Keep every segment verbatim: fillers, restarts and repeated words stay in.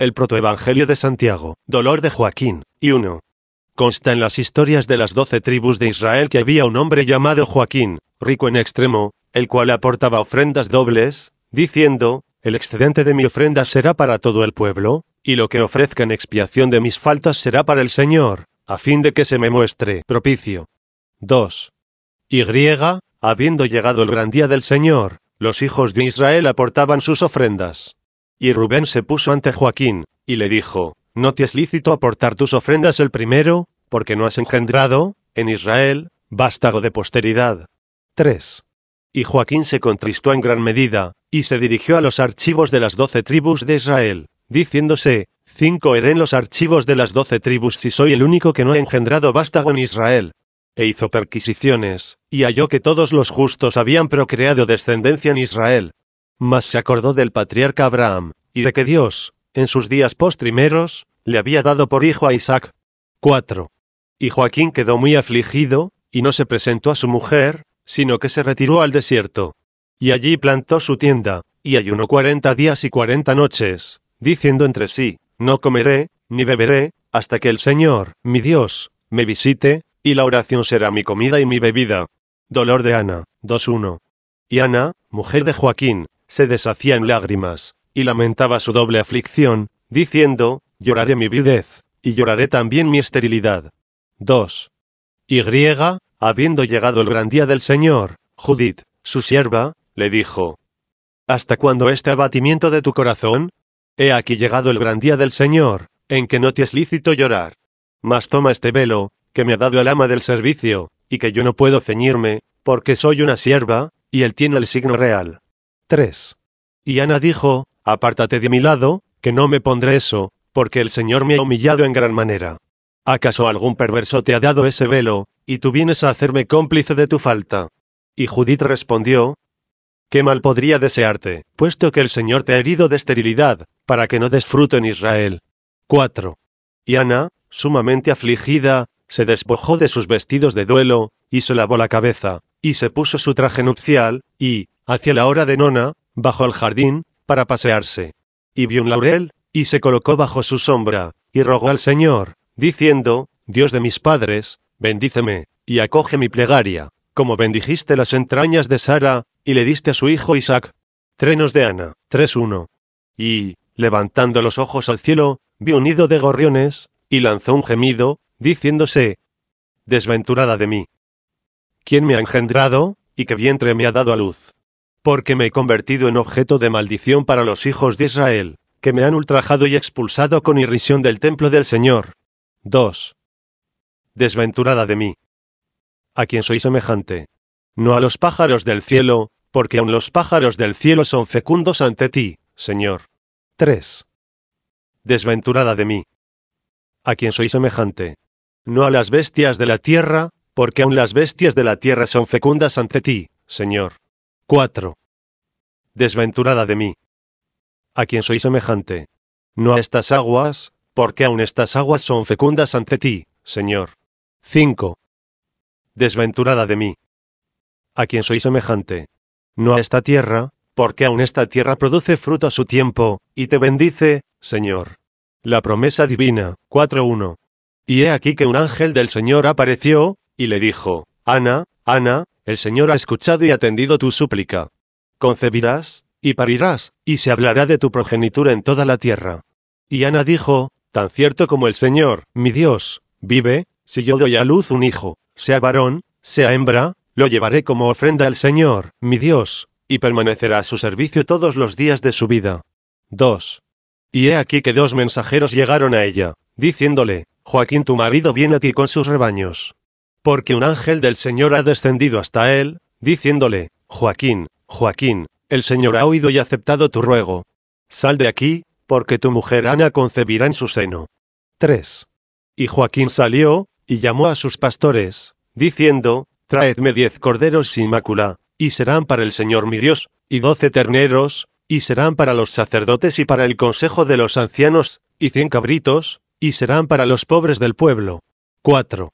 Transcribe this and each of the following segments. el protoevangelio de Santiago, dolor de Joaquín, y uno. Consta en las historias de las doce tribus de Israel que había un hombre llamado Joaquín, rico en extremo, el cual aportaba ofrendas dobles, diciendo, el excedente de mi ofrenda será para todo el pueblo, y lo que ofrezca en expiación de mis faltas será para el Señor, a fin de que se me muestre propicio. dos. Y. Habiendo llegado el gran día del Señor, los hijos de Israel aportaban sus ofrendas. Y Rubén se puso ante Joaquín, y le dijo, no te es lícito aportar tus ofrendas el primero, porque no has engendrado, en Israel, vástago de posteridad. tres. Y Joaquín se contristó en gran medida, y se dirigió a los archivos de las doce tribus de Israel, diciéndose, cinco heré en los archivos de las doce tribus si soy el único que no ha engendrado vástago en Israel. E hizo perquisiciones, y halló que todos los justos habían procreado descendencia en Israel. Mas se acordó del patriarca Abraham, y de que Dios, en sus días postrimeros, le había dado por hijo a Isaac. cuatro. Y Joaquín quedó muy afligido, y no se presentó a su mujer, sino que se retiró al desierto. Y allí plantó su tienda, y ayunó cuarenta días y cuarenta noches, diciendo entre sí, no comeré, ni beberé, hasta que el Señor, mi Dios, me visite, y la oración será mi comida y mi bebida. Dolor de Ana, dos uno. Y Ana, mujer de Joaquín, se deshacía en lágrimas, y lamentaba su doble aflicción, diciendo, lloraré mi viudez, y lloraré también mi esterilidad. dos. Y. Habiendo llegado el gran día del Señor, Judith, su sierva, le dijo, ¿hasta cuándo este abatimiento de tu corazón? He aquí llegado el gran día del Señor, en que no te es lícito llorar. Mas toma este velo, que me ha dado el ama del servicio, y que yo no puedo ceñirme, porque soy una sierva, y él tiene el signo real. tres. Y Ana dijo, apártate de mi lado, que no me pondré eso, porque el Señor me ha humillado en gran manera. ¿Acaso algún perverso te ha dado ese velo, y tú vienes a hacerme cómplice de tu falta? Y Judith respondió, ¿qué mal podría desearte, puesto que el Señor te ha herido de esterilidad, para que no des fruto en Israel? cuatro. Y Ana, sumamente afligida, se despojó de sus vestidos de duelo, y se lavó la cabeza, y se puso su traje nupcial, y, hacia la hora de nona, bajó al jardín, para pasearse. Y vio un laurel, y se colocó bajo su sombra, y rogó al Señor, diciendo, Dios de mis padres, bendíceme, y acoge mi plegaria, como bendijiste las entrañas de Sara, y le diste a su hijo Isaac. Trenos de Ana, tres uno. Y, levantando los ojos al cielo, vio un nido de gorriones, y lanzó un gemido, diciéndose, desventurada de mí. ¿Quién me ha engendrado, y qué vientre me ha dado a luz? Porque me he convertido en objeto de maldición para los hijos de Israel, que me han ultrajado y expulsado con irrisión del templo del Señor. dos. Desventurada de mí. ¿A quién soy semejante? No a los pájaros del cielo, porque aun los pájaros del cielo son fecundos ante ti, Señor. tres. Desventurada de mí. ¿A quién soy semejante? No a las bestias de la tierra, porque aun las bestias de la tierra son fecundas ante ti, Señor. cuatro. Desventurada de mí. ¿A quién soy semejante? No a estas aguas, porque aun estas aguas son fecundas ante ti, Señor. cinco. Desventurada de mí. ¿A quién soy semejante? No a esta tierra, porque aun esta tierra produce fruto a su tiempo, y te bendice, Señor. La promesa divina, cuatro uno. Y he aquí que un ángel del Señor apareció, y le dijo, Ana, Ana, el Señor ha escuchado y atendido tu súplica. Concebirás, y parirás, y se hablará de tu progenitura en toda la tierra. Y Ana dijo, tan cierto como el Señor, mi Dios, vive, si yo doy a luz un hijo, sea varón, sea hembra, lo llevaré como ofrenda al Señor, mi Dios, y permanecerá a su servicio todos los días de su vida. dos. Y he aquí que dos mensajeros llegaron a ella, diciéndole, Joaquín tu marido viene a ti con sus rebaños. Porque un ángel del Señor ha descendido hasta él, diciéndole, Joaquín, Joaquín, el Señor ha oído y aceptado tu ruego. Sal de aquí, porque tu mujer Ana concebirá en su seno. tres. Y Joaquín salió, y llamó a sus pastores, diciendo, traedme diez corderos sin mácula, y serán para el Señor mi Dios, y doce terneros, y serán para los sacerdotes y para el consejo de los ancianos, y cien cabritos, y serán para los pobres del pueblo. cuatro.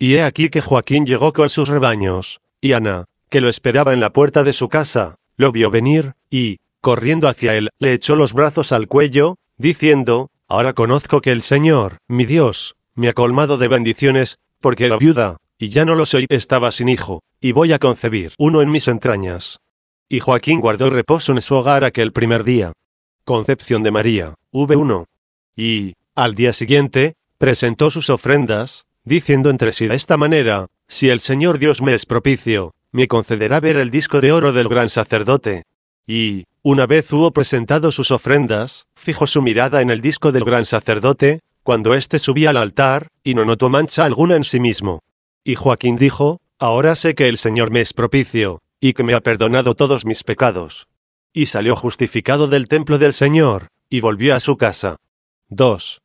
Y he aquí que Joaquín llegó con sus rebaños, y Ana, que lo esperaba en la puerta de su casa, lo vio venir, y, corriendo hacia él, le echó los brazos al cuello, diciendo: Ahora conozco que el Señor, mi Dios, me ha colmado de bendiciones, porque era viuda, y ya no lo soy, estaba sin hijo, y voy a concebir uno en mis entrañas. Y Joaquín guardó reposo en su hogar aquel primer día. Concepción de María, capítulo uno. Y, al día siguiente, presentó sus ofrendas, diciendo entre sí de esta manera: Si el Señor Dios me es propicio, me concederá ver el disco de oro del gran sacerdote. Y, una vez hubo presentado sus ofrendas, fijó su mirada en el disco del gran sacerdote, cuando éste subía al altar, y no notó mancha alguna en sí mismo. Y Joaquín dijo: Ahora sé que el Señor me es propicio, y que me ha perdonado todos mis pecados. Y salió justificado del templo del Señor, y volvió a su casa. dos.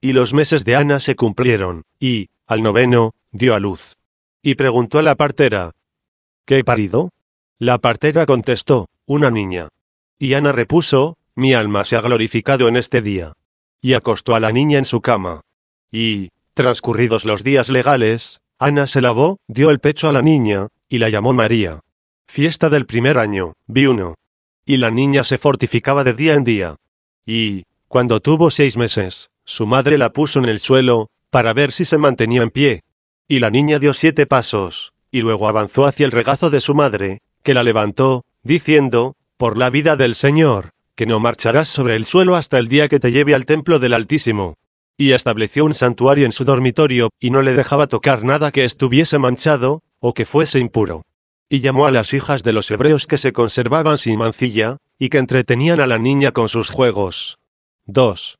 Y los meses de Ana se cumplieron, y, al noveno, dio a luz. Y preguntó a la partera: ¿Qué he parido? La partera contestó: Una niña. Y Ana repuso: Mi alma se ha glorificado en este día. Y acostó a la niña en su cama. Y, transcurridos los días legales, Ana se lavó, dio el pecho a la niña, y la llamó María. Fiesta del primer año, capítulo uno. Y la niña se fortificaba de día en día. Y, cuando tuvo seis meses, su madre la puso en el suelo, para ver si se mantenía en pie. Y la niña dio siete pasos, y luego avanzó hacia el regazo de su madre, que la levantó, diciendo: Por la vida del Señor, que no marcharás sobre el suelo hasta el día que te lleve al templo del Altísimo. Y estableció un santuario en su dormitorio, y no le dejaba tocar nada que estuviese manchado, o que fuese impuro. Y llamó a las hijas de los hebreos que se conservaban sin mancilla, y que entretenían a la niña con sus juegos. dos.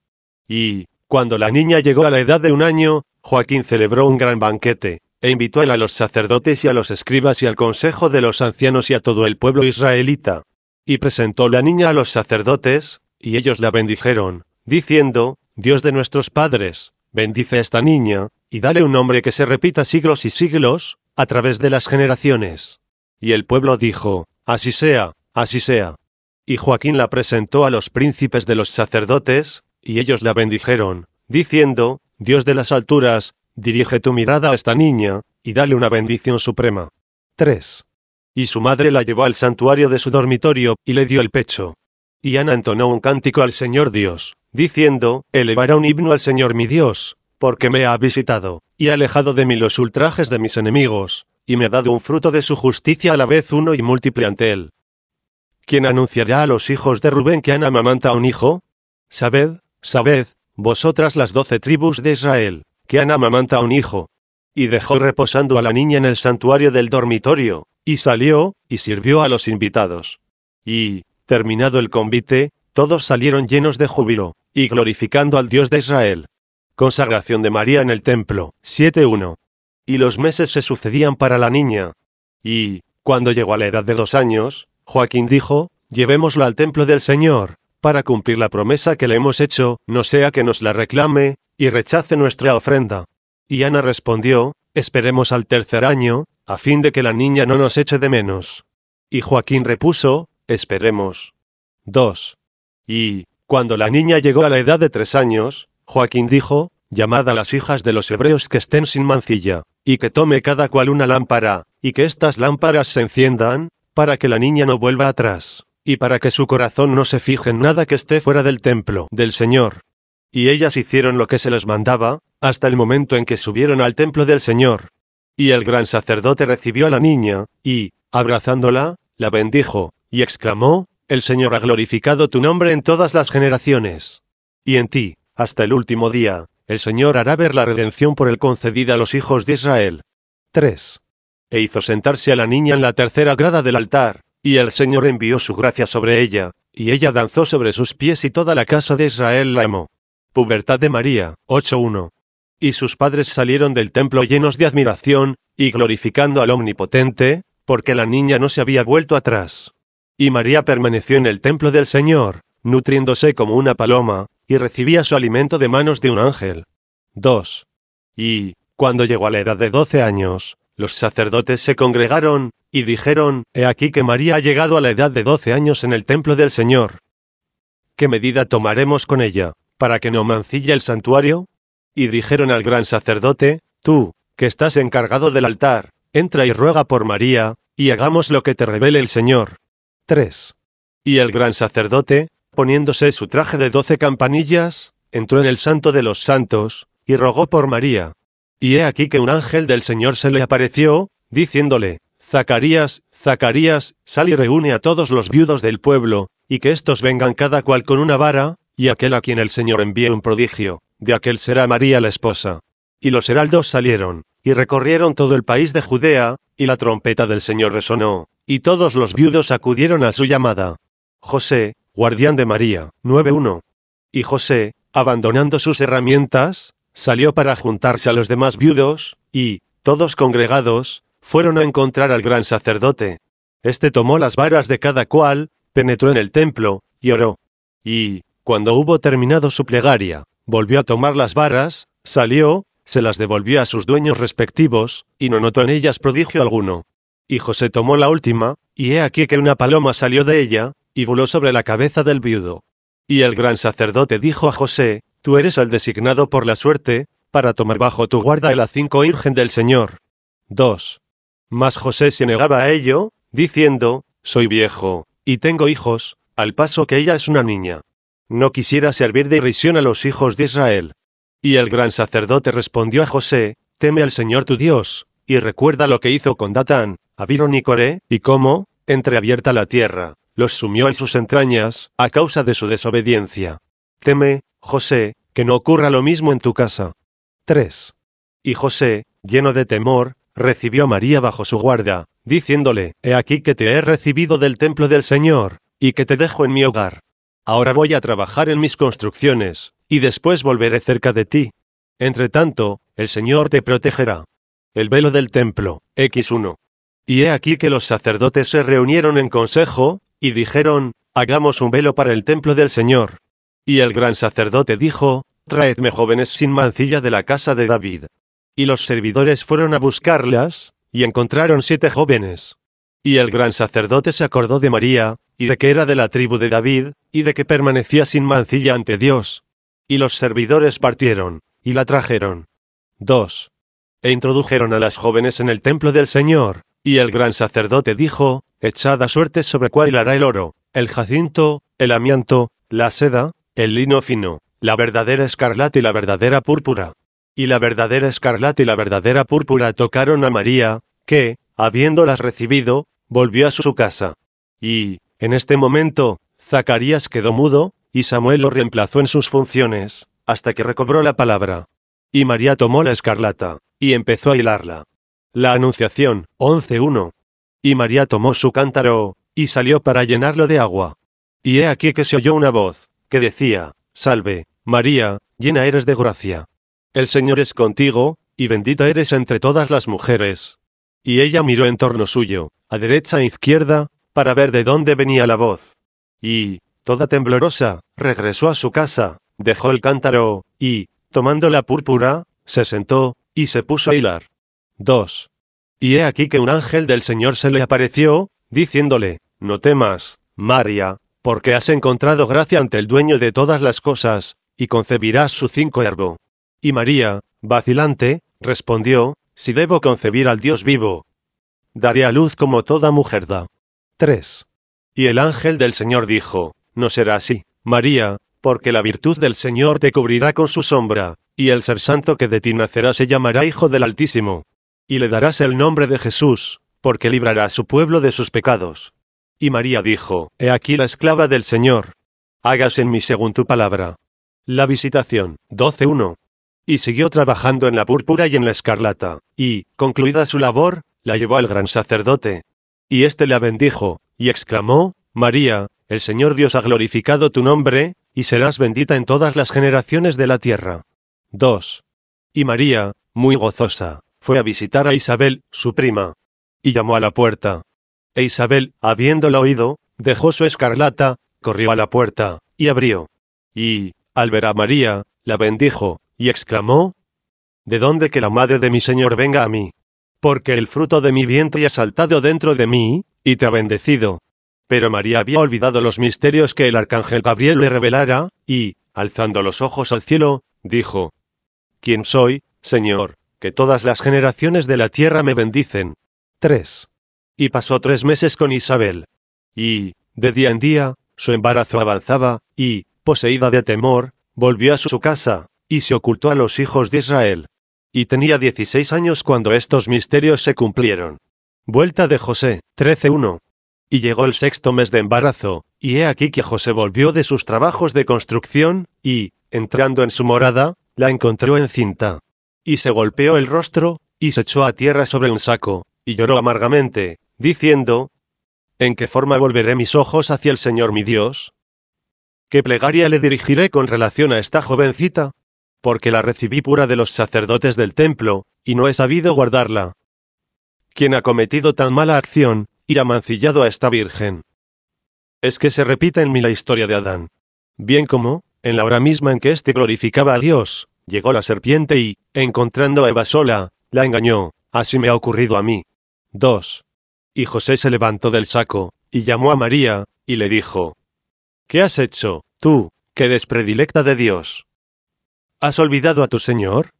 Y, cuando la niña llegó a la edad de un año, Joaquín celebró un gran banquete, e invitó a él a los sacerdotes y a los escribas y al consejo de los ancianos y a todo el pueblo israelita. Y presentó la niña a los sacerdotes, y ellos la bendijeron, diciendo: Dios de nuestros padres, bendice a esta niña, y dale un nombre que se repita siglos y siglos, a través de las generaciones. Y el pueblo dijo: Así sea, así sea. Y Joaquín la presentó a los príncipes de los sacerdotes, y ellos la bendijeron, diciendo: Dios de las alturas, dirige tu mirada a esta niña, y dale una bendición suprema. tres. Y su madre la llevó al santuario de su dormitorio, y le dio el pecho. Y Ana entonó un cántico al Señor Dios, diciendo: Elevará un himno al Señor mi Dios, porque me ha visitado, y ha alejado de mí los ultrajes de mis enemigos, y me ha dado un fruto de su justicia a la vez uno y múltiple ante él. ¿Quién anunciará a los hijos de Rubén que Ana amamanta a un hijo? Sabed, sabed, vosotras las doce tribus de Israel, que Ana amamanta a un hijo. Y dejó reposando a la niña en el santuario del dormitorio, y salió, y sirvió a los invitados. Y, terminado el convite, todos salieron llenos de júbilo, y glorificando al Dios de Israel. Consagración de María en el templo, capítulo uno. Y los meses se sucedían para la niña. Y, cuando llegó a la edad de dos años, Joaquín dijo: Llevémosla al templo del Señor, para cumplir la promesa que le hemos hecho, no sea que nos la reclame, y rechace nuestra ofrenda. Y Ana respondió: Esperemos al tercer año, a fin de que la niña no nos eche de menos. Y Joaquín repuso: Esperemos. dos. Y, cuando la niña llegó a la edad de tres años, Joaquín dijo: Llamad a las hijas de los hebreos que estén sin mancilla, y que tome cada cual una lámpara, y que estas lámparas se enciendan, para que la niña no vuelva atrás, y para que su corazón no se fije en nada que esté fuera del templo del Señor. Y ellas hicieron lo que se les mandaba, hasta el momento en que subieron al templo del Señor. Y el gran sacerdote recibió a la niña, y, abrazándola, la bendijo, y exclamó: El Señor ha glorificado tu nombre en todas las generaciones. Y en ti, hasta el último día, el Señor hará ver la redención por él concedida a los hijos de Israel. tres. E hizo sentarse a la niña en la tercera grada del altar, y el Señor envió su gracia sobre ella, y ella danzó sobre sus pies y toda la casa de Israel la amó. Pubertad de María, capítulo uno. Y sus padres salieron del templo llenos de admiración, y glorificando al Omnipotente, porque la niña no se había vuelto atrás. Y María permaneció en el templo del Señor, nutriéndose como una paloma, y recibía su alimento de manos de un ángel. dos. Y, cuando llegó a la edad de doce años, los sacerdotes se congregaron, y dijeron: He aquí que María ha llegado a la edad de doce años en el templo del Señor. ¿Qué medida tomaremos con ella, para que no mancille el santuario? Y dijeron al gran sacerdote: Tú, que estás encargado del altar, entra y ruega por María, y hagamos lo que te revele el Señor. tres. Y el gran sacerdote, poniéndose su traje de doce campanillas, entró en el Santo de los Santos, y rogó por María. Y he aquí que un ángel del Señor se le apareció, diciéndole, Zacarías, Zacarías, sal y reúne a todos los viudos del pueblo, y que éstos vengan cada cual con una vara, y aquel a quien el Señor envíe un prodigio, de aquel será María la esposa. Y los heraldos salieron, y recorrieron todo el país de Judea, y la trompeta del Señor resonó, y todos los viudos acudieron a su llamada. José, guardián de María, nueve uno. Y José, abandonando sus herramientas, salió para juntarse a los demás viudos, y, todos congregados, fueron a encontrar al gran sacerdote. Este tomó las varas de cada cual, penetró en el templo, y oró. Y, cuando hubo terminado su plegaria, volvió a tomar las varas, salió, se las devolvió a sus dueños respectivos, y no notó en ellas prodigio alguno. Y José tomó la última, y he aquí que una paloma salió de ella, y voló sobre la cabeza del viudo. Y el gran sacerdote dijo a José, tú eres el designado por la suerte, para tomar bajo tu guarda el acinco virgen del Señor. dos. Mas José se negaba a ello, diciendo, soy viejo, y tengo hijos, al paso que ella es una niña. No quisiera servir de irrisión a los hijos de Israel. Y el gran sacerdote respondió a José, teme al Señor tu Dios, y recuerda lo que hizo con Datán, Abiram y Coré, y cómo, entreabierta la tierra, los sumió en sus entrañas, a causa de su desobediencia. Teme, José, que no ocurra lo mismo en tu casa. tres. Y José, lleno de temor, recibió a María bajo su guarda, diciéndole, he aquí que te he recibido del templo del Señor, y que te dejo en mi hogar. Ahora voy a trabajar en mis construcciones, y después volveré cerca de ti. Entre tanto, el Señor te protegerá. El velo del templo, capítulo uno. Y he aquí que los sacerdotes se reunieron en consejo, y dijeron, hagamos un velo para el templo del Señor. Y el gran sacerdote dijo, traedme jóvenes sin mancilla de la casa de David. Y los servidores fueron a buscarlas, y encontraron siete jóvenes. Y el gran sacerdote se acordó de María, y de que era de la tribu de David, y de que permanecía sin mancilla ante Dios. Y los servidores partieron, y la trajeron. dos. E introdujeron a las jóvenes en el templo del Señor, y el gran sacerdote dijo, echad a suertes sobre cuál hilará el oro, el jacinto, el amianto, la seda, el lino fino, la verdadera escarlata y la verdadera púrpura. Y la verdadera escarlata y la verdadera púrpura tocaron a María, que, habiéndolas recibido, volvió a su casa. Y, en este momento, Zacarías quedó mudo, y Samuel lo reemplazó en sus funciones, hasta que recobró la palabra. Y María tomó la escarlata, y empezó a hilarla. La Anunciación, once uno. Y María tomó su cántaro, y salió para llenarlo de agua. Y he aquí que se oyó una voz, que decía, salve, María, llena eres de gracia. El Señor es contigo, y bendita eres entre todas las mujeres. Y ella miró en torno suyo, a derecha e izquierda, para ver de dónde venía la voz. Y, toda temblorosa, regresó a su casa, dejó el cántaro, y, tomando la púrpura, se sentó, y se puso a hilar. dos. Y he aquí que un ángel del Señor se le apareció, diciéndole, no temas, María, porque has encontrado gracia ante el dueño de todas las cosas, y concebirás su siervo. Y María, vacilante, respondió, si debo concebir al Dios vivo, daré a luz como toda mujer da. tres. Y el ángel del Señor dijo, no será así, María, porque la virtud del Señor te cubrirá con su sombra, y el ser santo que de ti nacerá se llamará Hijo del Altísimo. Y le darás el nombre de Jesús, porque librará a su pueblo de sus pecados. Y María dijo, he aquí la esclava del Señor. Hágase en mí según tu palabra. La Visitación, doce uno. Y siguió trabajando en la púrpura y en la escarlata, y, concluida su labor, la llevó al gran sacerdote. Y éste la bendijo, y exclamó, María, el Señor Dios ha glorificado tu nombre, y serás bendita en todas las generaciones de la tierra. dos. Y María, muy gozosa, fue a visitar a Isabel, su prima. Y llamó a la puerta. E Isabel, habiéndola oído, dejó su escarlata, corrió a la puerta, y abrió. Y, al ver a María, la bendijo, y exclamó, ¿de dónde que la madre de mi Señor venga a mí? Porque el fruto de mi vientre ha saltado dentro de mí, y te ha bendecido. Pero María había olvidado los misterios que el arcángel Gabriel le revelara, y, alzando los ojos al cielo, dijo, ¿quién soy, Señor, que todas las generaciones de la tierra me bendicen? tres. Y pasó tres meses con Isabel. Y, de día en día, Su embarazo avanzaba, y, poseída de temor, volvió a su casa, y se ocultó a los hijos de Israel. Y tenía dieciséis años cuando estos misterios se cumplieron. Vuelta de José, trece uno. Y llegó el sexto mes de embarazo, y he aquí que José volvió de sus trabajos de construcción, y, entrando en su morada, la encontró encinta. Y se golpeó el rostro, y se echó a tierra sobre un saco, y lloró amargamente, diciendo: ¿En qué forma volveré mis ojos hacia el Señor mi Dios? ¿Qué plegaria le dirigiré con relación a esta jovencita? Porque la recibí pura de los sacerdotes del templo, y no he sabido guardarla. ¿Quién ha cometido tan mala acción, y ha mancillado a esta virgen? Es que se repita en mí la historia de Adán. Bien como, en la hora misma en que éste glorificaba a Dios, llegó la serpiente y, encontrando a Eva sola, la engañó. Así me ha ocurrido a mí. dos. Y José se levantó del saco, y llamó a María, y le dijo: ¿Qué has hecho, tú, que eres predilecta de Dios? ¿Has olvidado a tu Señor?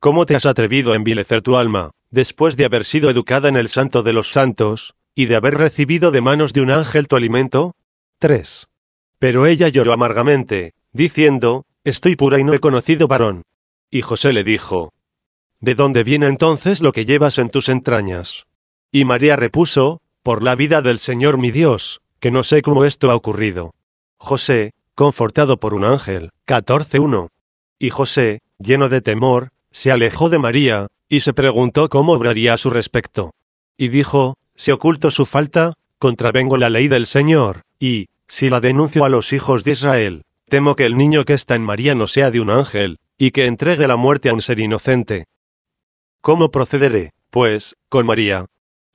¿Cómo te has atrevido a envilecer tu alma, después de haber sido educada en el santo de los santos, y de haber recibido de manos de un ángel tu alimento? tres. Pero ella lloró amargamente, diciendo: Estoy pura y no he conocido varón. Y José le dijo: ¿De dónde viene entonces lo que llevas en tus entrañas? Y María repuso: Por la vida del Señor mi Dios, que no sé cómo esto ha ocurrido. José, confortado por un ángel. catorce uno. Y José, lleno de temor, se alejó de María, y se preguntó cómo obraría a su respecto. Y dijo: Si oculto su falta, contravengo la ley del Señor, y, si la denuncio a los hijos de Israel, temo que el niño que está en María no sea de un ángel, y que entregue la muerte a un ser inocente. ¿Cómo procederé, pues, con María?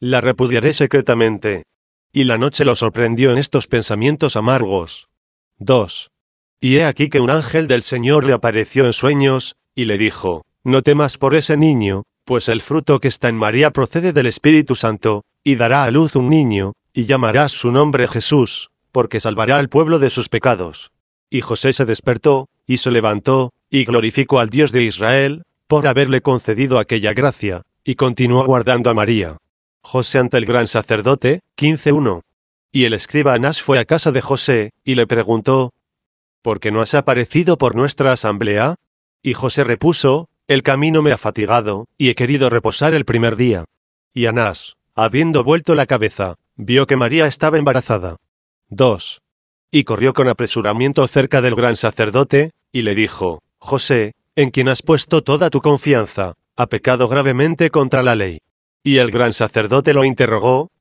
La repudiaré secretamente. Y la noche lo sorprendió en estos pensamientos amargos. dos. Y he aquí que un ángel del Señor le apareció en sueños, y le dijo: No temas por ese niño, pues el fruto que está en María procede del Espíritu Santo, y dará a luz un niño, y llamarás su nombre Jesús, porque salvará al pueblo de sus pecados. Y José se despertó, y se levantó, y glorificó al Dios de Israel, por haberle concedido aquella gracia, y continuó guardando a María. José ante el gran sacerdote, quince uno. Y el escriba Anás fue a casa de José, y le preguntó: ¿Por qué no has aparecido por nuestra asamblea? Y José repuso: El camino me ha fatigado, y he querido reposar el primer día. Y Anás, habiendo vuelto la cabeza, vio que María estaba embarazada. dos. Y corrió con apresuramiento cerca del gran sacerdote, y le dijo: José, en quien has puesto toda tu confianza, ha pecado gravemente contra la ley. Y el gran sacerdote lo interrogó: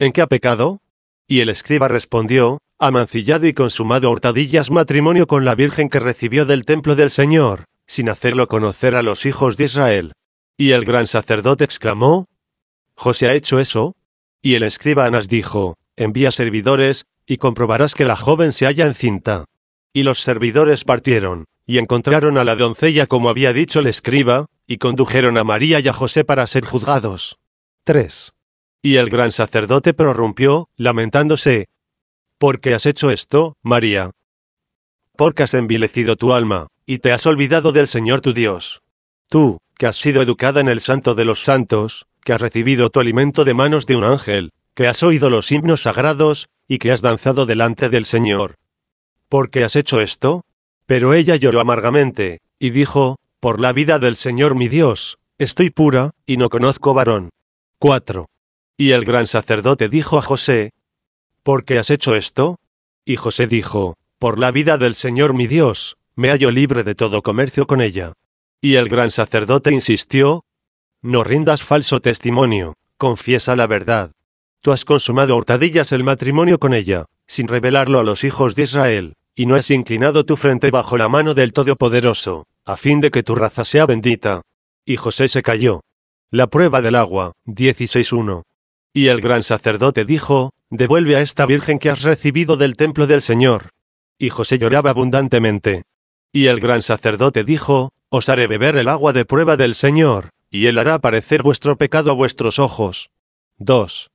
¿En qué ha pecado? Y el escriba respondió: Ha mancillado y consumado hurtadillas matrimonio con la virgen que recibió del templo del Señor, sin hacerlo conocer a los hijos de Israel. Y el gran sacerdote exclamó: ¿José ha hecho eso? Y el escriba Anás dijo: Envía servidores, y comprobarás que la joven se halla encinta. Y los servidores partieron, y encontraron a la doncella como había dicho el escriba, y condujeron a María y a José para ser juzgados. tres. Y el gran sacerdote prorrumpió, lamentándose: ¿Por qué has hecho esto, María? Porque has envilecido tu alma, y te has olvidado del Señor tu Dios. Tú, que has sido educada en el santo de los santos, que has recibido tu alimento de manos de un ángel, que has oído los himnos sagrados, y que has danzado delante del Señor. ¿Por qué has hecho esto? Pero ella lloró amargamente, y dijo: Por la vida del Señor mi Dios, estoy pura, y no conozco varón. cuatro. Y el gran sacerdote dijo a José: ¿Por qué has hecho esto? Y José dijo: Por la vida del Señor mi Dios, me hallo libre de todo comercio con ella. Y el gran sacerdote insistió: No rindas falso testimonio, confiesa la verdad. Tú has consumado hurtadillas el matrimonio con ella, sin revelarlo a los hijos de Israel, y no has inclinado tu frente bajo la mano del Todopoderoso, a fin de que tu raza sea bendita. Y José se calló. La prueba del agua, dieciséis uno. Y el gran sacerdote dijo: Devuelve a esta virgen que has recibido del templo del Señor. Y José lloraba abundantemente. Y el gran sacerdote dijo: Os haré beber el agua de prueba del Señor, y él hará aparecer vuestro pecado a vuestros ojos. dos.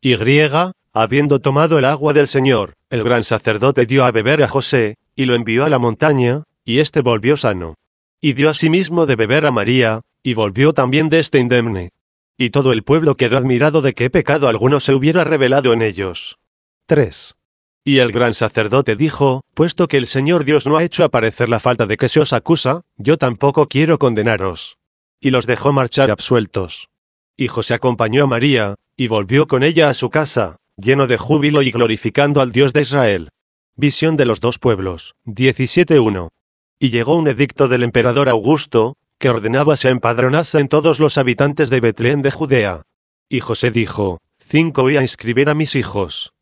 Y griega, habiendo tomado el agua del Señor, el gran sacerdote dio a beber a José, y lo envió a la montaña, y éste volvió sano. Y dio asimismo de beber a María, y volvió también de este indemne. Y todo el pueblo quedó admirado de qué pecado alguno se hubiera revelado en ellos. tres. Y el gran sacerdote dijo, puesto que el Señor Dios no ha hecho aparecer la falta de que se os acusa, yo tampoco quiero condenaros. Y los dejó marchar absueltos. Y José acompañó a María, y volvió con ella a su casa, lleno de júbilo y glorificando al Dios de Israel. Visión de los dos pueblos, diecisiete uno. Y llegó un edicto del emperador Augusto, que ordenaba se empadronasen todos los habitantes de Betlén de Judea. Y José dijo, cinco voy a inscribir a mis hijos.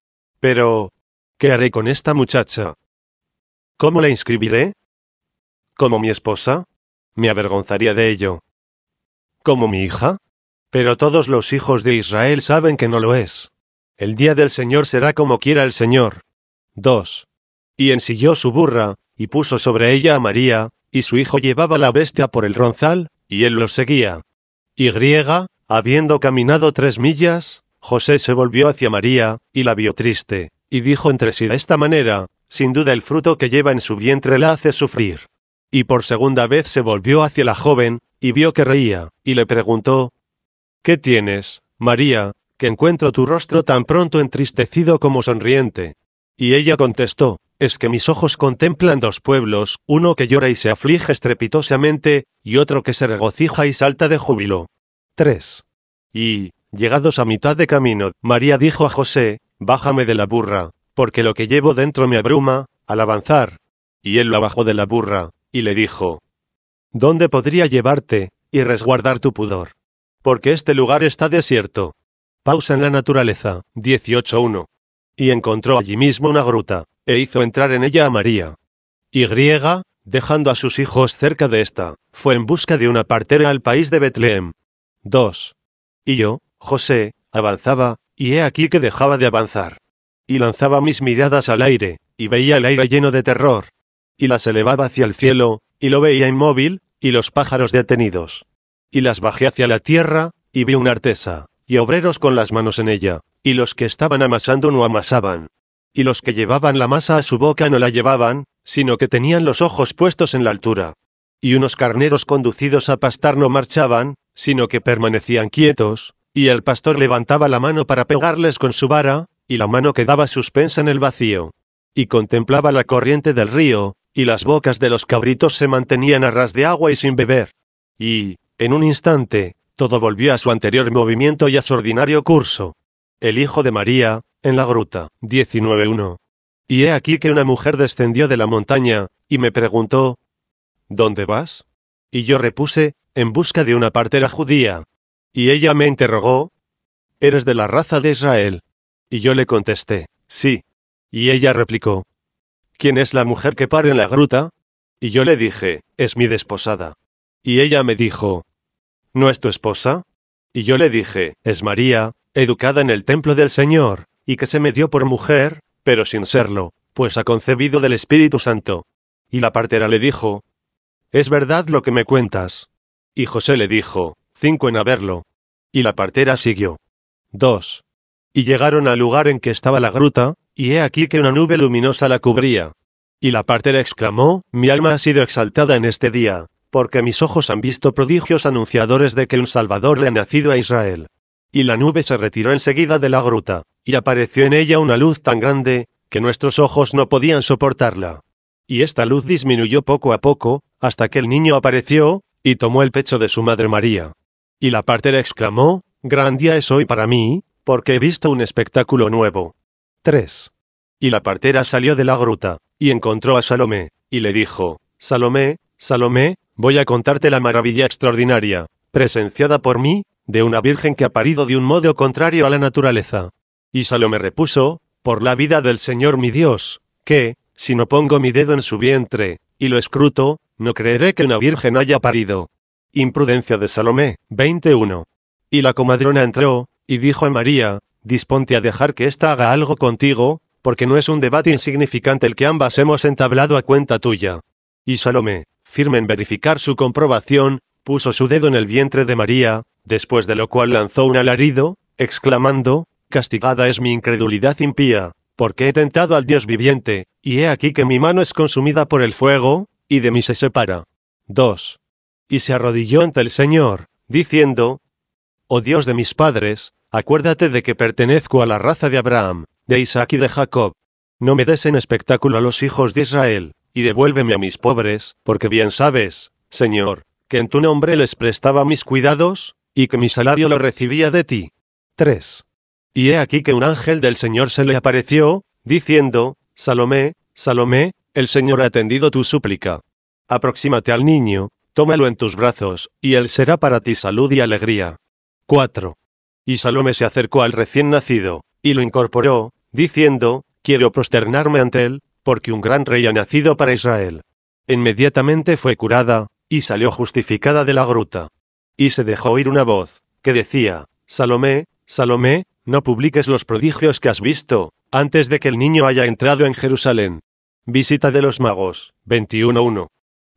Pero, ¿qué haré con esta muchacha? ¿Cómo la inscribiré? ¿Como mi esposa? Me avergonzaría de ello. ¿Como mi hija? Pero todos los hijos de Israel saben que no lo es. El día del Señor será como quiera el Señor. dos. Y ensilló su burra, y puso sobre ella a María, y su hijo llevaba la bestia por el ronzal, y él lo seguía. Y griega, habiendo caminado tres millas, José se volvió hacia María, y la vio triste, y dijo entre sí de esta manera, sin duda el fruto que lleva en su vientre la hace sufrir. Y por segunda vez se volvió hacia la joven, y vio que reía, y le preguntó, ¿qué tienes, María, que encuentro tu rostro tan pronto entristecido como sonriente? Y ella contestó, es que mis ojos contemplan dos pueblos, uno que llora y se aflige estrepitosamente, y otro que se regocija y salta de júbilo. tres. Y, llegados a mitad de camino, María dijo a José, bájame de la burra, porque lo que llevo dentro me abruma, al avanzar. Y él la bajó de la burra, y le dijo, ¿dónde podría llevarte, y resguardar tu pudor? Porque este lugar está desierto. Pausa en la naturaleza, dieciocho uno. Y encontró allí mismo una gruta, e hizo entrar en ella a María. Y griega, dejando a sus hijos cerca de esta, fue en busca de una partera al país de Betlem. dos. Y yo, José, avanzaba, y he aquí que dejaba de avanzar. Y lanzaba mis miradas al aire, y veía el aire lleno de terror. Y las elevaba hacia el cielo, y lo veía inmóvil, y los pájaros detenidos. Y las bajé hacia la tierra, y vi una artesa, y obreros con las manos en ella, y los que estaban amasando no amasaban. Y los que llevaban la masa a su boca no la llevaban, sino que tenían los ojos puestos en la altura. Y unos carneros conducidos a pastar no marchaban, sino que permanecían quietos, y el pastor levantaba la mano para pegarles con su vara, y la mano quedaba suspensa en el vacío. Y contemplaba la corriente del río, y las bocas de los cabritos se mantenían a ras de agua y sin beber. Y, en un instante, todo volvió a su anterior movimiento y a su ordinario curso. El hijo de María, en la gruta, diecinueve uno. Y he aquí que una mujer descendió de la montaña, y me preguntó, ¿dónde vas? Y yo repuse, en busca de una partera judía. Y ella me interrogó, ¿eres de la raza de Israel? Y yo le contesté, sí. Y ella replicó, ¿quién es la mujer que pare en la gruta? Y yo le dije, es mi desposada. Y ella me dijo, ¿no es tu esposa? Y yo le dije, es María, educada en el templo del Señor, y que se me dio por mujer, pero sin serlo, pues ha concebido del Espíritu Santo. Y la partera le dijo, ¿es verdad lo que me cuentas? Y José le dijo, cinco en haberlo. Y la partera siguió. dos. Y llegaron al lugar en que estaba la gruta, y he aquí que una nube luminosa la cubría. Y la partera exclamó, mi alma ha sido exaltada en este día, porque mis ojos han visto prodigios anunciadores de que un Salvador le ha nacido a Israel. Y la nube se retiró enseguida de la gruta, y apareció en ella una luz tan grande, que nuestros ojos no podían soportarla. Y esta luz disminuyó poco a poco, hasta que el niño apareció, y tomó el pecho de su madre María. Y la partera exclamó, gran día es hoy para mí, porque he visto un espectáculo nuevo. tres. Y la partera salió de la gruta, y encontró a Salomé, y le dijo, Salomé, Salomé, voy a contarte la maravilla extraordinaria, presenciada por mí, de una virgen que ha parido de un modo contrario a la naturaleza. Y Salomé repuso, por la vida del Señor mi Dios, que, si no pongo mi dedo en su vientre, y lo escruto, no creeré que una virgen haya parido. Imprudencia de Salomé, veintiuno. Y la comadrona entró, y dijo a María, disponte a dejar que ésta haga algo contigo, porque no es un debate insignificante el que ambas hemos entablado a cuenta tuya. Y Salomé, firme en verificar su comprobación, puso su dedo en el vientre de María, después de lo cual lanzó un alarido, exclamando, castigada es mi incredulidad impía, porque he tentado al Dios viviente, y he aquí que mi mano es consumida por el fuego, y de mí se separa. dos. Y se arrodilló ante el Señor, diciendo, oh Dios de mis padres, acuérdate de que pertenezco a la raza de Abraham, de Isaac y de Jacob. No me des en espectáculo a los hijos de Israel, y devuélveme a mis pobres, porque bien sabes, Señor, que en tu nombre les prestaba mis cuidados, y que mi salario lo recibía de ti. tres. Y he aquí que un ángel del Señor se le apareció, diciendo, Salomé, Salomé, el Señor ha atendido tu súplica. Aproxímate al niño, tómalo en tus brazos, y él será para ti salud y alegría. cuatro. Y Salomé se acercó al recién nacido, y lo incorporó, diciendo, quiero prosternarme ante él, porque un gran rey ha nacido para Israel. Inmediatamente fue curada, y salió justificada de la gruta. Y se dejó oír una voz, que decía, Salomé, Salomé, no publiques los prodigios que has visto, antes de que el niño haya entrado en Jerusalén. Visita de los magos, veintiuno uno.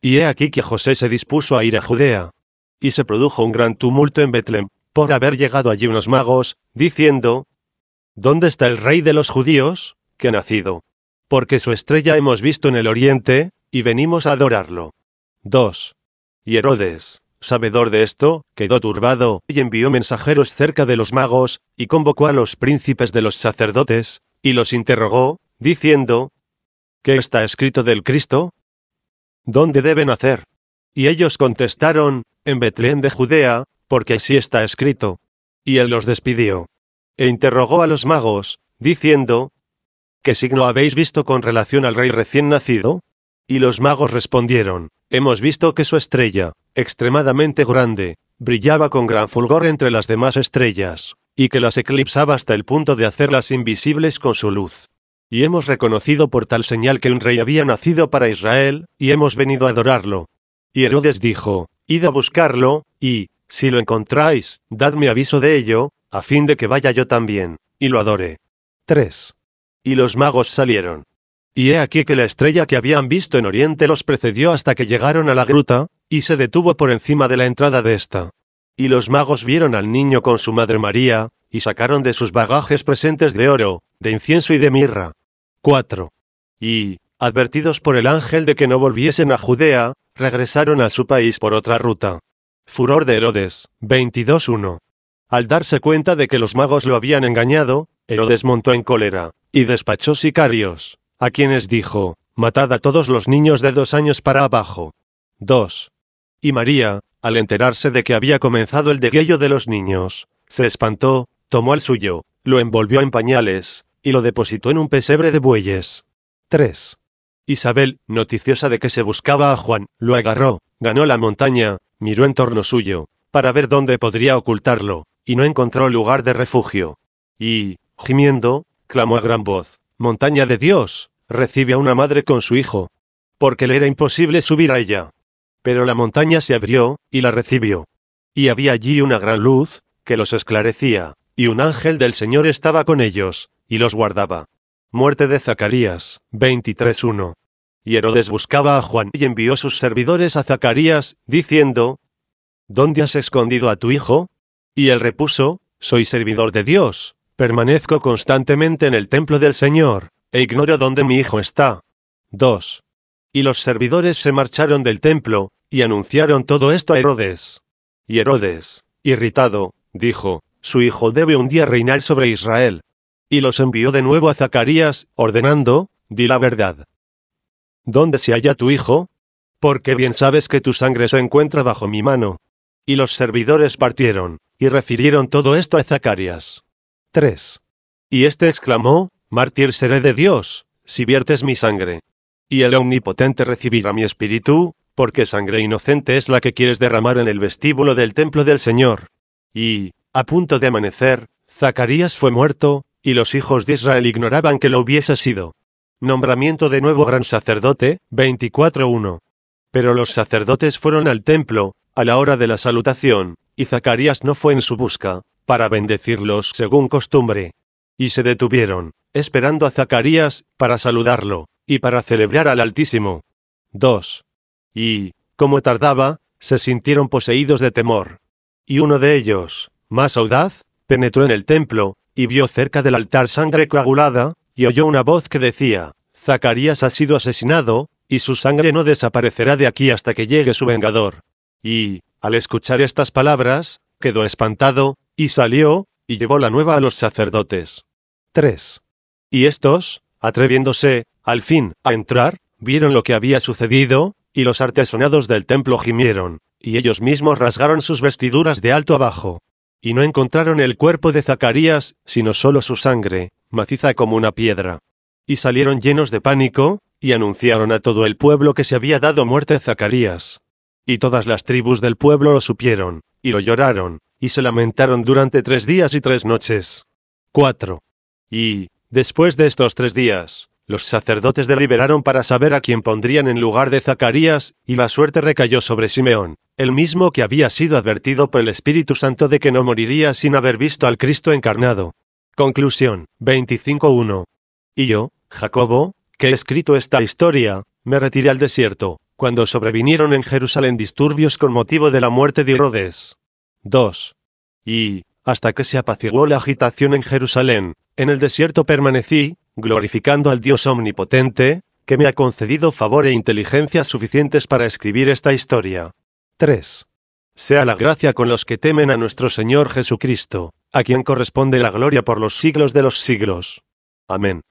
Y he aquí que José se dispuso a ir a Judea. Y se produjo un gran tumulto en Betlem, por haber llegado allí unos magos, diciendo, ¿dónde está el rey de los judíos, que ha nacido? Porque su estrella hemos visto en el oriente, y venimos a adorarlo. dos. Y Herodes, sabedor de esto, quedó turbado, y envió mensajeros cerca de los magos, y convocó a los príncipes de los sacerdotes, y los interrogó, diciendo, ¿qué está escrito del Cristo? ¿Dónde debe nacer? Y ellos contestaron, en Betlén de Judea, porque así está escrito. Y él los despidió. E interrogó a los magos, diciendo, ¿qué signo habéis visto con relación al rey recién nacido? Y los magos respondieron, hemos visto que su estrella, extremadamente grande, brillaba con gran fulgor entre las demás estrellas, y que las eclipsaba hasta el punto de hacerlas invisibles con su luz. Y hemos reconocido por tal señal que un rey había nacido para Israel, y hemos venido a adorarlo. Y Herodes dijo, id a buscarlo, y, si lo encontráis, dadme aviso de ello, a fin de que vaya yo también, y lo adore. tres. Y los magos salieron. Y he aquí que la estrella que habían visto en oriente los precedió hasta que llegaron a la gruta, y se detuvo por encima de la entrada de esta. Y los magos vieron al niño con su madre María, y sacaron de sus bagajes presentes de oro, de incienso y de mirra. cuatro. Y, advertidos por el ángel de que no volviesen a Judea, regresaron a su país por otra ruta. Furor de Herodes, veintidós uno. Al darse cuenta de que los magos lo habían engañado, Herodes montó en cólera, y despachó sicarios, a quienes dijo, matad a todos los niños de dos años para abajo. dos. Y María, al enterarse de que había comenzado el degüello de los niños, se espantó, tomó el suyo, lo envolvió en pañales, y lo depositó en un pesebre de bueyes. tres. Isabel, noticiosa de que se buscaba a Juan, lo agarró, ganó la montaña, miró en torno suyo, para ver dónde podría ocultarlo, y no encontró lugar de refugio. Y, gimiendo, clamó a gran voz, «Montaña de Dios, recibe a una madre con su hijo», porque le era imposible subir a ella. Pero la montaña se abrió, y la recibió. Y había allí una gran luz, que los esclarecía, y un ángel del Señor estaba con ellos, y los guardaba. Muerte de Zacarías, veintitrés uno. Y Herodes buscaba a Juan y envió sus servidores a Zacarías, diciendo, ¿dónde has escondido a tu hijo? Y él repuso, soy servidor de Dios, permanezco constantemente en el templo del Señor, e ignoro dónde mi hijo está. dos. Y los servidores se marcharon del templo, y anunciaron todo esto a Herodes. Y Herodes, irritado, dijo, su hijo debe un día reinar sobre Israel. Y los envió de nuevo a Zacarías, ordenando, di la verdad. ¿Dónde se halla tu hijo? Porque bien sabes que tu sangre se encuentra bajo mi mano. Y los servidores partieron, y refirieron todo esto a Zacarías. tres. Y éste exclamó, mártir seré de Dios, si viertes mi sangre. Y el Omnipotente recibirá mi espíritu, porque sangre inocente es la que quieres derramar en el vestíbulo del templo del Señor. Y, a punto de amanecer, Zacarías fue muerto, y los hijos de Israel ignoraban que lo hubiese sido. Nombramiento de nuevo gran sacerdote, veinticuatro uno. Pero los sacerdotes fueron al templo, a la hora de la salutación, y Zacarías no fue en su busca, para bendecirlos según costumbre. Y se detuvieron, esperando a Zacarías, para saludarlo, y para celebrar al Altísimo. dos. Y, como tardaba, se sintieron poseídos de temor. Y uno de ellos, más audaz, penetró en el templo, y vio cerca del altar sangre coagulada, y oyó una voz que decía, Zacarías ha sido asesinado, y su sangre no desaparecerá de aquí hasta que llegue su vengador. Y, al escuchar estas palabras, quedó espantado, y salió, y llevó la nueva a los sacerdotes. tres. Y estos, Atreviéndose, al fin, a entrar, vieron lo que había sucedido, y los artesonados del templo gimieron, y ellos mismos rasgaron sus vestiduras de alto abajo. Y no encontraron el cuerpo de Zacarías, sino solo su sangre, maciza como una piedra. Y salieron llenos de pánico, y anunciaron a todo el pueblo que se había dado muerte a Zacarías. Y todas las tribus del pueblo lo supieron, y lo lloraron, y se lamentaron durante tres días y tres noches. cuatro. Y, después de estos tres días, los sacerdotes deliberaron para saber a quién pondrían en lugar de Zacarías, y la suerte recayó sobre Simeón, el mismo que había sido advertido por el Espíritu Santo de que no moriría sin haber visto al Cristo encarnado. Conclusión, veinticinco uno. Y yo, Jacobo, que he escrito esta historia, me retiré al desierto, cuando sobrevinieron en Jerusalén disturbios con motivo de la muerte de Herodes. dos. Y, hasta que se apaciguó la agitación en Jerusalén, en el desierto permanecí, glorificando al Dios omnipotente, que me ha concedido favor e inteligencia suficientes para escribir esta historia. tres. Sea la gracia con los que temen a nuestro Señor Jesucristo, a quien corresponde la gloria por los siglos de los siglos. Amén.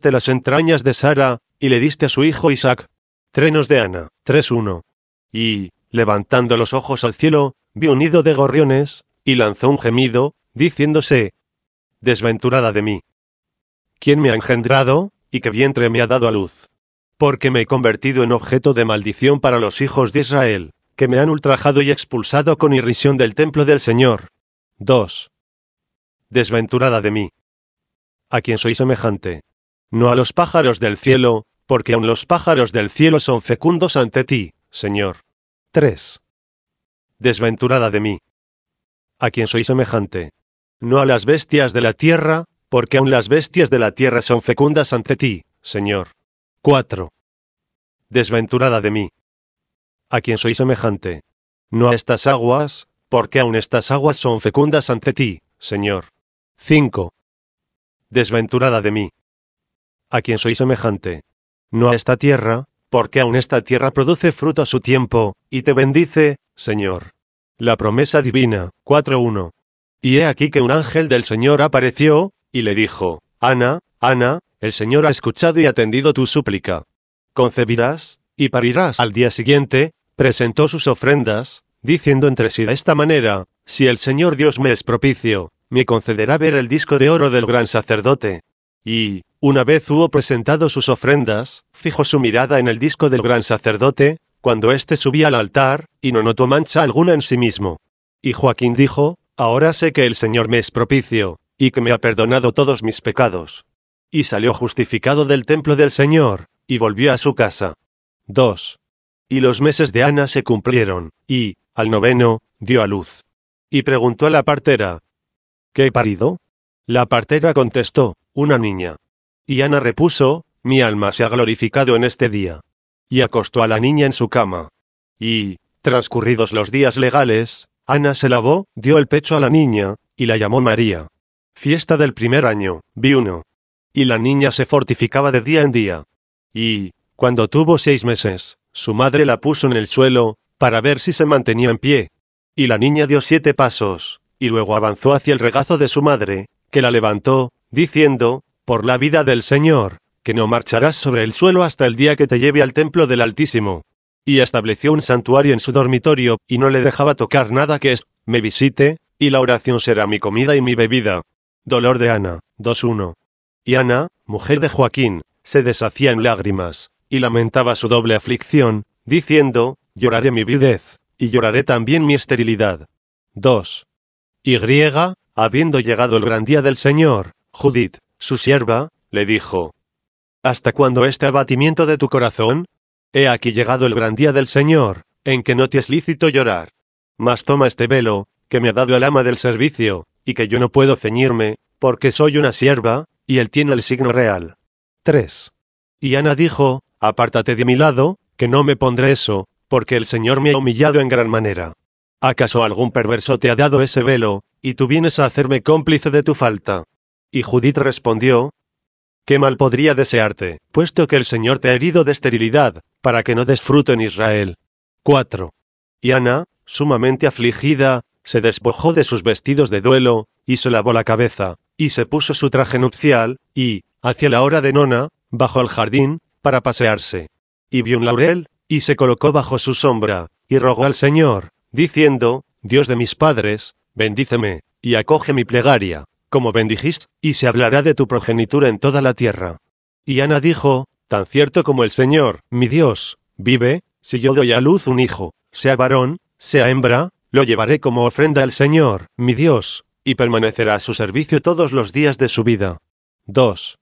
De las entrañas de Sara, y le diste a su hijo Isaac. Trenos de Ana, tres uno. Y, levantando los ojos al cielo, vio un nido de gorriones, y lanzó un gemido, diciéndose: desventurada de mí. ¿Quién me ha engendrado, y qué vientre me ha dado a luz? Porque me he convertido en objeto de maldición para los hijos de Israel, que me han ultrajado y expulsado con irrisión del templo del Señor. dos. Desventurada de mí. ¿A quién soy semejante? No a los pájaros del cielo, porque aun los pájaros del cielo son fecundos ante ti, Señor. tres. Desventurada de mí. ¿A quién soy semejante? No a las bestias de la tierra, porque aun las bestias de la tierra son fecundas ante ti, Señor. cuatro. Desventurada de mí. ¿A quién soy semejante? No a estas aguas, porque aun estas aguas son fecundas ante ti, Señor. cinco. Desventurada de mí. ¿A quién soy semejante? No a esta tierra, porque aun esta tierra produce fruto a su tiempo, y te bendice, Señor. La promesa divina, cuatro uno. Y he aquí que un ángel del Señor apareció, y le dijo: Ana, Ana, el Señor ha escuchado y atendido tu súplica. Concebirás, y parirás. Al día siguiente, presentó sus ofrendas, diciendo entre sí de esta manera: si el Señor Dios me es propicio, me concederá ver el disco de oro del gran sacerdote. Y, una vez hubo presentado sus ofrendas, fijó su mirada en el disco del gran sacerdote, cuando éste subía al altar, y no notó mancha alguna en sí mismo. Y Joaquín dijo: ahora sé que el Señor me es propicio, y que me ha perdonado todos mis pecados. Y salió justificado del templo del Señor, y volvió a su casa. dos. Y los meses de Ana se cumplieron, y, al noveno, dio a luz. Y preguntó a la partera: ¿qué he parido? La partera contestó: una niña. Y Ana repuso: mi alma se ha glorificado en este día. Y acostó a la niña en su cama. Y, transcurridos los días legales, Ana se lavó, dio el pecho a la niña, y la llamó María. Fiesta del primer año, viuno. Y la niña se fortificaba de día en día. Y, cuando tuvo seis meses, su madre la puso en el suelo, para ver si se mantenía en pie. Y la niña dio siete pasos, y luego avanzó hacia el regazo de su madre, que la levantó, diciendo: por la vida del Señor, que no marcharás sobre el suelo hasta el día que te lleve al templo del Altísimo. Y estableció un santuario en su dormitorio, y no le dejaba tocar nada que es, me visite, y la oración será mi comida y mi bebida. Dolor de Ana, dos uno. Y Ana, mujer de Joaquín, se deshacía en lágrimas, y lamentaba su doble aflicción, diciendo: lloraré mi viudez, y lloraré también mi esterilidad. dos. Y griega, habiendo llegado el gran día del Señor, Judith, su sierva, le dijo: ¿hasta cuándo este abatimiento de tu corazón? He aquí llegado el gran día del Señor, en que no te es lícito llorar. Mas toma este velo, que me ha dado el ama del servicio, y que yo no puedo ceñirme, porque soy una sierva, y él tiene el signo real. tres. Y Ana dijo: apártate de mi lado, que no me pondré eso, porque el Señor me ha humillado en gran manera. ¿Acaso algún perverso te ha dado ese velo, y tú vienes a hacerme cómplice de tu falta? Y Judith respondió: «Qué mal podría desearte, puesto que el Señor te ha herido de esterilidad, para que no des fruto en Israel». cuatro. Y Ana, sumamente afligida, se despojó de sus vestidos de duelo, y se lavó la cabeza, y se puso su traje nupcial, y, hacia la hora de nona, bajó al jardín, para pasearse. Y vio un laurel, y se colocó bajo su sombra, y rogó al Señor, diciendo: «Dios de mis padres, bendíceme, y acoge mi plegaria, como bendijiste, y se hablará de tu progenitura en toda la tierra». Y Ana dijo: «Tan cierto como el Señor, mi Dios, vive, si yo doy a luz un hijo, sea varón, sea hembra, lo llevaré como ofrenda al Señor, mi Dios, y permanecerá a su servicio todos los días de su vida». dos.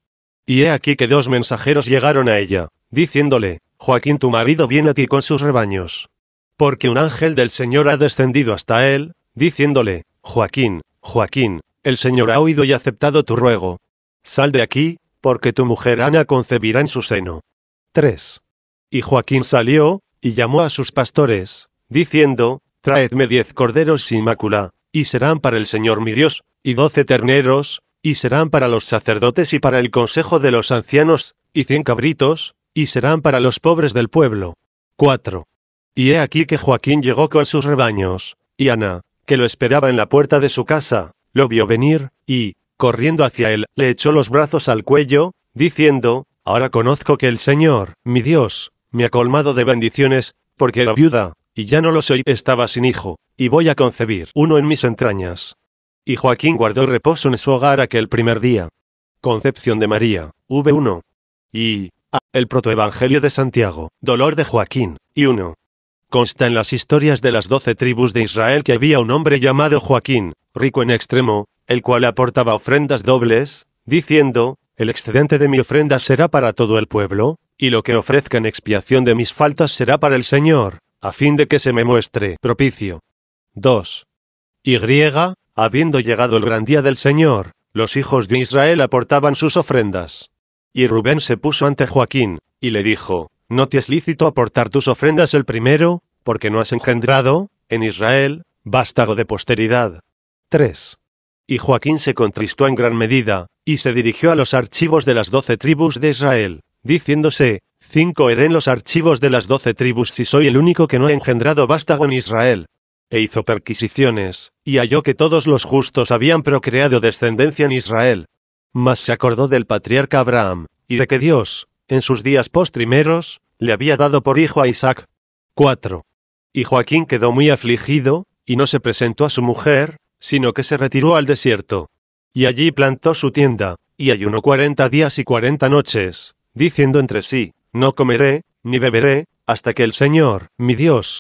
Y he aquí que dos mensajeros llegaron a ella, diciéndole: «Joaquín tu marido viene a ti con sus rebaños». Porque un ángel del Señor ha descendido hasta él, diciéndole: «Joaquín, Joaquín, el Señor ha oído y aceptado tu ruego. Sal de aquí, porque tu mujer Ana concebirá en su seno». tres. Y Joaquín salió, y llamó a sus pastores, diciendo: «Traedme diez corderos sin mácula, y serán para el Señor mi Dios, y doce terneros, y serán para los sacerdotes y para el consejo de los ancianos, y cien cabritos, y serán para los pobres del pueblo». cuatro. Y he aquí que Joaquín llegó con sus rebaños, y Ana, que lo esperaba en la puerta de su casa, lo vio venir, y, corriendo hacia él, le echó los brazos al cuello, diciendo: «Ahora conozco que el Señor, mi Dios, me ha colmado de bendiciones, porque era viuda, y ya no lo soy, estaba sin hijo, y voy a concebir uno en mis entrañas». Y Joaquín guardó reposo en su hogar aquel primer día. Concepción de María, capítulo uno. Y, a, el protoevangelio de Santiago, dolor de Joaquín, y uno. Consta en las historias de las doce tribus de Israel que había un hombre llamado Joaquín, rico en extremo, el cual aportaba ofrendas dobles, diciendo: «El excedente de mi ofrenda será para todo el pueblo, y lo que ofrezca en expiación de mis faltas será para el Señor, a fin de que se me muestre propicio». dos. Y, habiendo llegado el gran día del Señor, los hijos de Israel aportaban sus ofrendas. Y Rubén se puso ante Joaquín, y le dijo: «No te es lícito aportar tus ofrendas el primero, porque no has engendrado, en Israel, vástago de posteridad». tres. Y Joaquín se contristó en gran medida, y se dirigió a los archivos de las doce tribus de Israel, diciéndose: «Cinco heré en los archivos de las doce tribus si soy el único que no ha engendrado vástago en Israel». E hizo perquisiciones, y halló que todos los justos habían procreado descendencia en Israel. Mas se acordó del patriarca Abraham, y de que Dios, en sus días postrimeros, le había dado por hijo a Isaac. cuatro. Y Joaquín quedó muy afligido, y no se presentó a su mujer, sino que se retiró al desierto. Y allí plantó su tienda, y ayunó cuarenta días y cuarenta noches, diciendo entre sí: «No comeré, ni beberé, hasta que el Señor, mi Dios,